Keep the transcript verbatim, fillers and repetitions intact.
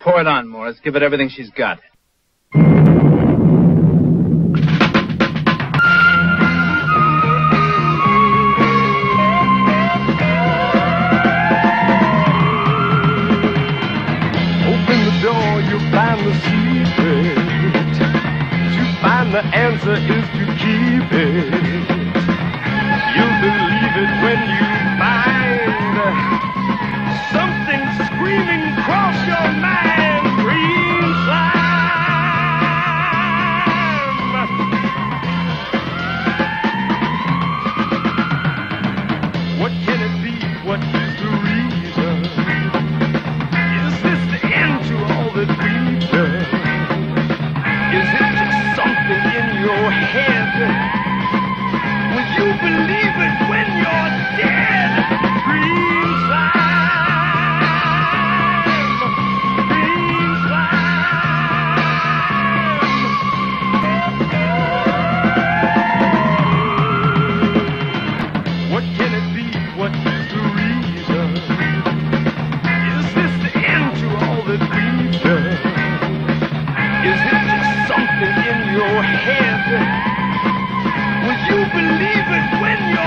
Pour it on, Morris. Give it everything she's got. The answer is to keep it. You'll believe it when you find something screaming across your mind. Green slime. What can it be? What is the reason? Is this the end to all that we've done? Your head. Will you believe it when you're dead? Green slime, green slime. What can it be? What is the reason? Is this the end to all that we've done? Is it just something in your head? Will you believe it when you